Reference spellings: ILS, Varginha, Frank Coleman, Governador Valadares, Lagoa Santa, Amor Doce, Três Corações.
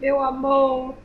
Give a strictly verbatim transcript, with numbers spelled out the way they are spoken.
meu amor.